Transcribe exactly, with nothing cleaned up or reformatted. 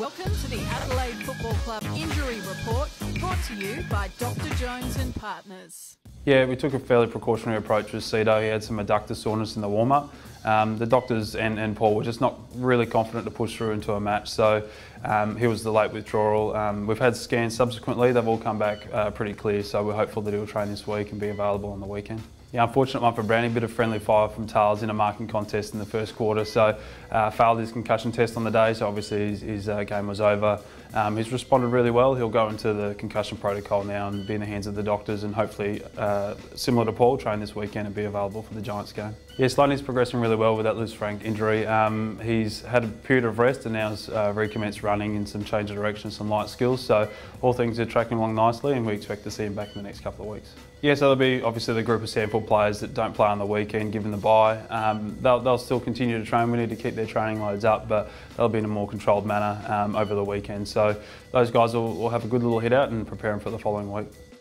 Welcome to the Adelaide Football Club Injury Report, brought to you by Doctor Jones and Partners. Yeah, we took a fairly precautionary approach with Ceda. He had some adductor soreness in the warm-up. Um, the doctors and, and Paul were just not really confident to push through into a match, so um, he was the late withdrawal. Um, we've had scans subsequently, they've all come back uh, pretty clear, so we're hopeful that he'll train this week and be available on the weekend. Yeah, unfortunate one for Brownie, bit of friendly fire from Tiles in a marking contest in the first quarter, so uh, failed his concussion test on the day, so obviously his, his uh, game was over. Um, he's responded really well, he'll go into the concussion protocol now and be in the hands of the doctors, and hopefully, uh, similar to Paul, train this weekend and be available for the Giants game. Yeah, Sloaney's progressing really well with that Lewis Frank injury. Um, he's had a period of rest and now's uh, recommenced running and some change of direction, some light skills, so all things are tracking along nicely and we expect to see him back in the next couple of weeks. Yeah, so there'll be obviously the group of sample players that don't play on the weekend given the bye. Um, they'll, they'll still continue to train, we need to keep their training loads up, but they'll be in a more controlled manner um, over the weekend. So those guys will, will have a good little hit out and prepare them for the following week.